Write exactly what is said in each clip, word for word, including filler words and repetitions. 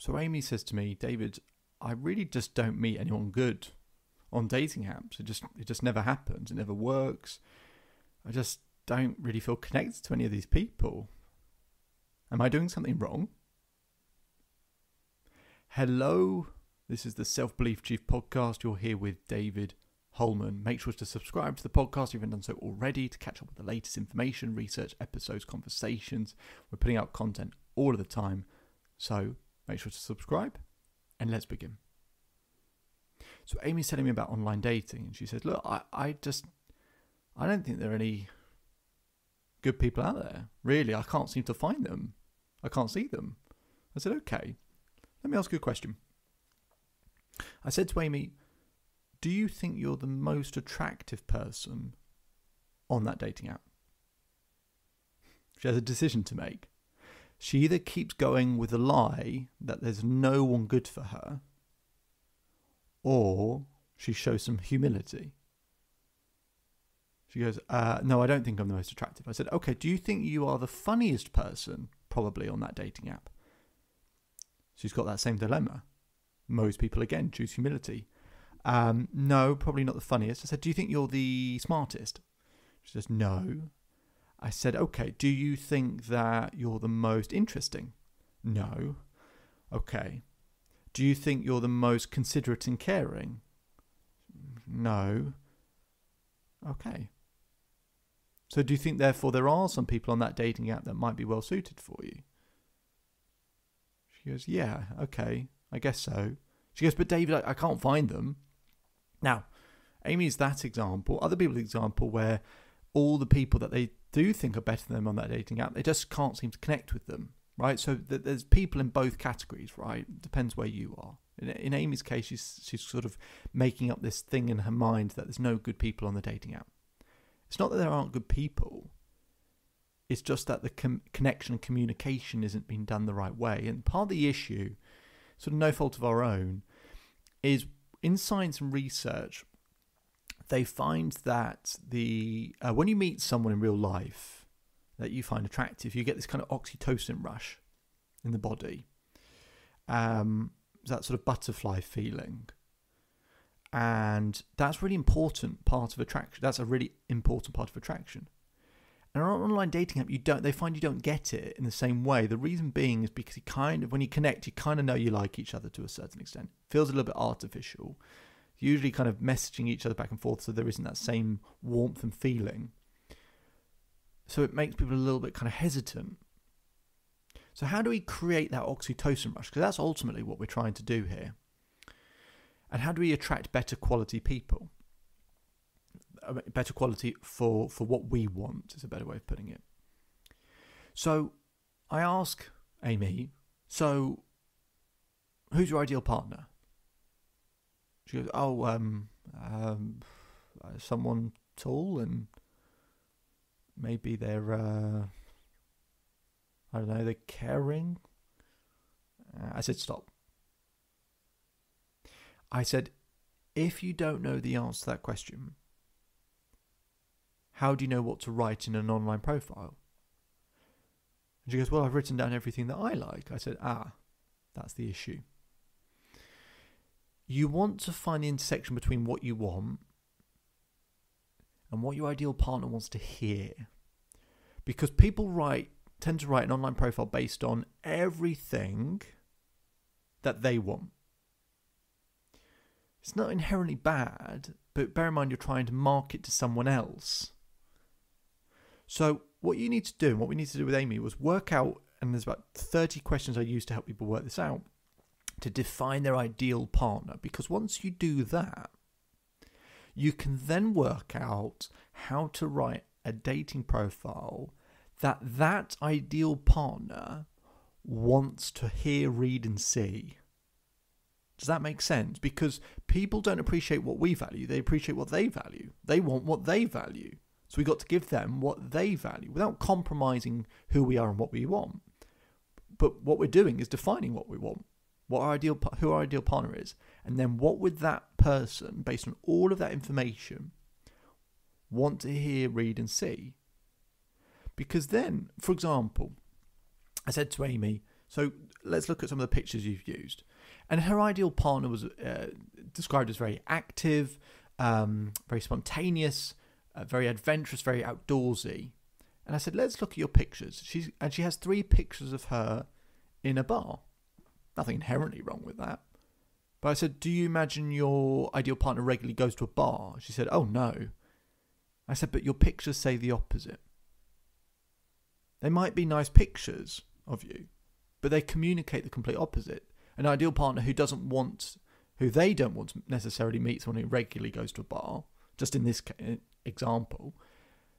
So Amy says to me, David, I really just don't meet anyone good on dating apps. It just it just never happens. It never works. I just don't really feel connected to any of these people. Am I doing something wrong? Hello, this is the Self-Belief Chief Podcast. You're here with David Hulman. Make sure to subscribe to the podcast if you haven't done so already to catch up with the latest information, research, episodes, conversations. We're putting out content all of the time, so make sure to subscribe and let's begin. So Amy's telling me about online dating, and she says, look, I, I just, I don't think there are any good people out there. Really, I can't seem to find them. I can't see them. I said, okay, let me ask you a question. I said to Amy, do you think you're the most attractive person on that dating app? She has a decision to make. She either keeps going with the lie that there's no one good for her, or she shows some humility. She goes, uh, no, I don't think I'm the most attractive. I said, okay, do you think you are the funniest person probably on that dating app? She's got that same dilemma. Most people, again, choose humility. Um, no, probably not the funniest. I said, do you think you're the smartest? She says, no. I said, okay, do you think that you're the most interesting? No. Okay. Do you think you're the most considerate and caring? No. Okay. So do you think, therefore, there are some people on that dating app that might be well suited for you? She goes, yeah, okay, I guess so. She goes, but David, I, I can't find them. Now, Amy's that example, other people's example, where all the people that they do think are better than them on that dating app, they just can't seem to connect with them, right? So th there's people in both categories, right? Depends where you are. In, in Amy's case, she's, she's sort of making up this thing in her mind that there's no good people on the dating app. It's not that there aren't good people. It's just that the com connection and communication isn't being done the right way. And part of the issue, sort of no fault of our own, is in science and research, they find that the uh, when you meet someone in real life that you find attractive, you get this kind of oxytocin rush in the body. Um, that sort of butterfly feeling. And that's really important part of attraction. That's a really important part of attraction. And on an online dating app, you don't. They find you don't get it in the same way. The reason being is because you kind of, when you connect, you kind of know you like each other to a certain extent. It feels a little bit artificial. Usually kind of messaging each other back and forth, so there isn't that same warmth and feeling. So it makes people a little bit kind of hesitant. So how do we create that oxytocin rush? Because that's ultimately what we're trying to do here. And how do we attract better quality people? Better quality for, for what we want is a better way of putting it. So I ask Amy, so who's your ideal partner? She goes, oh, um, um, someone tall and maybe they're, uh, I don't know, they're caring. Uh, I said, stop. I said, if you don't know the answer to that question, how do you know what to write in an online profile? And she goes, well, I've written down everything that I like. I said, ah, that's the issue. You want to find the intersection between what you want and what your ideal partner wants to hear. Because people write tend to write an online profile based on everything that they want. It's not inherently bad, but bear in mind you're trying to market to someone else. So what you need to do, and what we need to do with Amy, was work out, and there's about thirty questions I use to help people work this out, to define their ideal partner. Because once you do that, you can then work out how to write a dating profile that that ideal partner wants to hear, read and see. Does that make sense? Because people don't appreciate what we value. They appreciate what they value. They want what they value. So we've got to give them what they value without compromising who we are and what we want. But what we're doing is defining what we want. What our ideal, who our ideal partner is, and then what would that person, based on all of that information, want to hear, read and see? Because then, for example, I said to Amy, so let's look at some of the pictures you've used. And her ideal partner was uh, described as very active, um, very spontaneous, uh, very adventurous, very outdoorsy. And I said, let's look at your pictures. She's, and she has three pictures of her in a bar. Nothing inherently wrong with that. But I said, do you imagine your ideal partner regularly goes to a bar? She said, oh, no. I said, but your pictures say the opposite. They might be nice pictures of you, but they communicate the complete opposite. An ideal partner who doesn't want, who they don't want to necessarily meet someone who regularly goes to a bar, just in this example,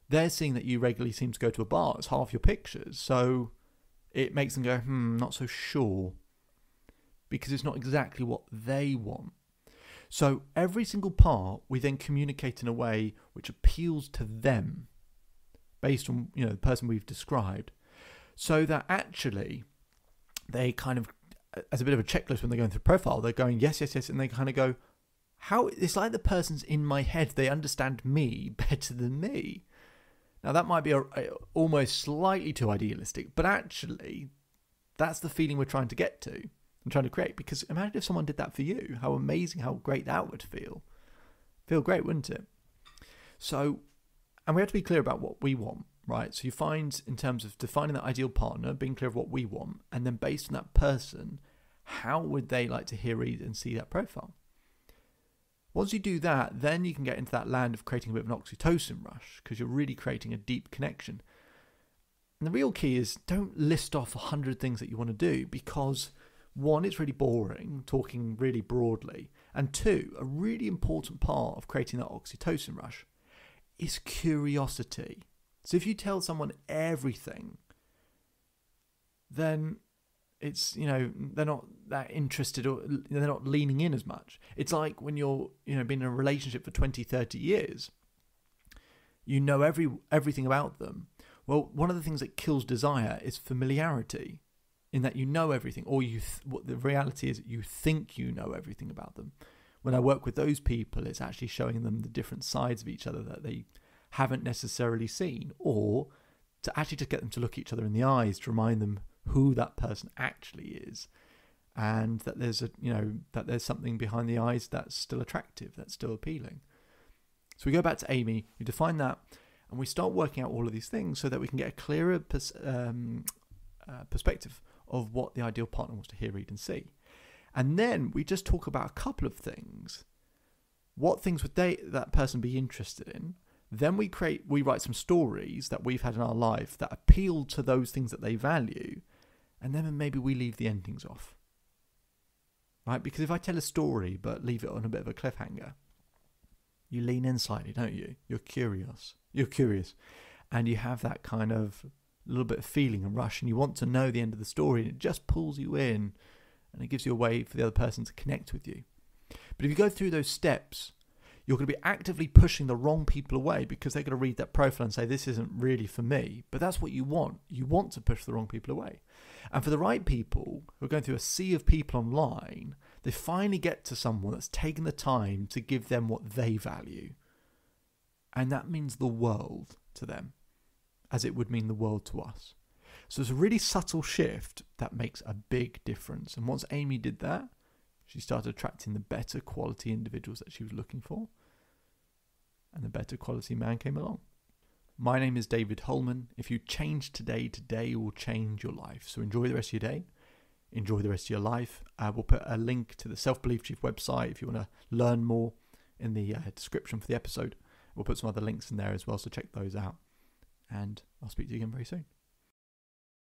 they're seeing that you regularly seem to go to a bar. It's half your pictures. So it makes them go, hmm, not so sure. Because it's not exactly what they want. So every single part we then communicate in a way which appeals to them based on, you know, the person we've described, so that actually they kind of, as a bit of a checklist when they're going through profile, they're going yes, yes, yes, and they kind of go, how, it's like the person's in my head, they understand me better than me. Now that might be a, a, almost slightly too idealistic, but actually that's the feeling we're trying to get to. I'm trying to create, because imagine if someone did that for you, how amazing, how great that would feel. Feel great, wouldn't it? So, and we have to be clear about what we want, right? So you find, in terms of defining that ideal partner, being clear of what we want, and then based on that person, how would they like to hear, read, and see that profile? Once you do that, then you can get into that land of creating a bit of an oxytocin rush, because you're really creating a deep connection. And the real key is, don't list off a hundred things that you want to do, because one, it's really boring, talking really broadly. And two, a really important part of creating that oxytocin rush is curiosity. So if you tell someone everything, then it's, you know, they're not that interested, or they're not leaning in as much. It's like when you're, you know, been in a relationship for twenty, thirty years, you know every everything about them. Well, one of the things that kills desire is familiarity. In that you know everything, or you th what the reality is, you think you know everything about them. When I work with those people, it's actually showing them the different sides of each other that they haven't necessarily seen, or to actually just get them to look each other in the eyes, to remind them who that person actually is, and that there's a, you know, that there's something behind the eyes that's still attractive, that's still appealing. So we go back to Amy, we define that, and we start working out all of these things so that we can get a clearer pers um, uh, perspective of what the ideal partner wants to hear, read, and see. And then we just talk about a couple of things. What things would they, that person be interested in? Then we create, we write some stories that we've had in our life that appeal to those things that they value. And then maybe we leave the endings off, right? Because if I tell a story but leave it on a bit of a cliffhanger, you lean in slightly, don't you? You're curious. You're curious. And you have that kind of little bit of feeling and rush, and you want to know the end of the story, and it just pulls you in, and it gives you a way for the other person to connect with you. But if you go through those steps, you're going to be actively pushing the wrong people away, because they're going to read that profile and say, this isn't really for me. But that's what you want. You want to push the wrong people away. And for the right people who are going through a sea of people online, they finally get to someone that's taken the time to give them what they value. And that means the world to them, as it would mean the world to us. So it's a really subtle shift that makes a big difference. And once Amy did that, she started attracting the better quality individuals that she was looking for. And the better quality man came along. My name is David Hulman. If you change today, today will change your life. So enjoy the rest of your day. Enjoy the rest of your life. Uh, we'll put a link to the Self-Belief Chief website if you want to learn more in the uh, description for the episode. We'll put some other links in there as well, so check those out. And I'll speak to you again very soon.